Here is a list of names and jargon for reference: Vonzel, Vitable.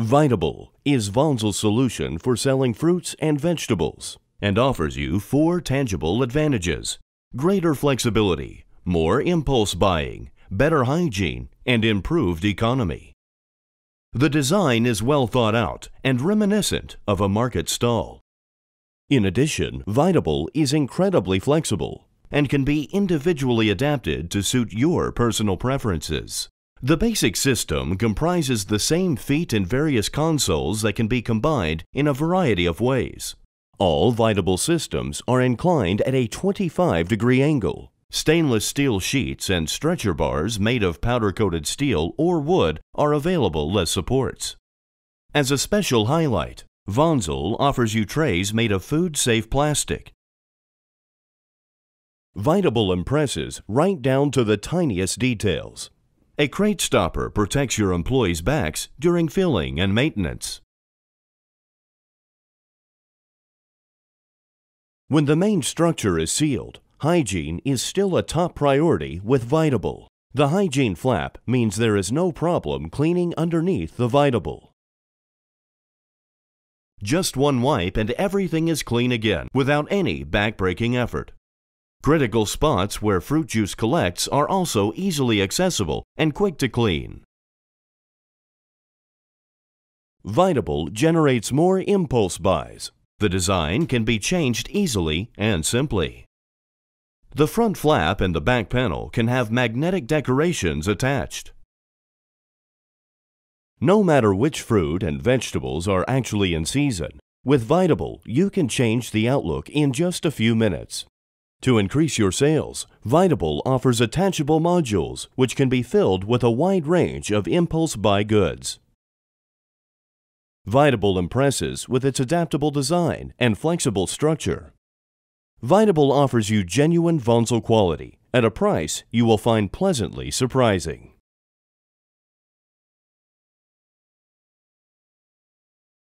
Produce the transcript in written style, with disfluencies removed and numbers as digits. Vitable is Vonzel's solution for selling fruits and vegetables and offers you 4 tangible advantages: greater flexibility, more impulse buying, better hygiene, and improved economy. The design is well thought out and reminiscent of a market stall. In addition, Vitable is incredibly flexible and can be individually adapted to suit your personal preferences. The basic system comprises the same feet and various consoles that can be combined in a variety of ways. All Vitable systems are inclined at a 25-degree angle. Stainless steel sheets and stretcher bars made of powder-coated steel or wood are available as supports. As a special highlight, Vonzel offers you trays made of food-safe plastic. Vitable impresses right down to the tiniest details. A crate stopper protects your employees' backs during filling and maintenance. When the main structure is sealed, hygiene is still a top priority with Vitable. The hygiene flap means there is no problem cleaning underneath the Vitable. Just one wipe and everything is clean again without any back-breaking effort. Critical spots where fruit juice collects are also easily accessible and quick to clean. Vitable generates more impulse buys. The design can be changed easily and simply. The front flap and the back panel can have magnetic decorations attached. No matter which fruit and vegetables are actually in season, with Vitable you can change the outlook in just a few minutes. To increase your sales, Vitable offers attachable modules which can be filled with a wide range of impulse buy goods. Vitable impresses with its adaptable design and flexible structure. Vitable offers you genuine Vonzel quality at a price you will find pleasantly surprising.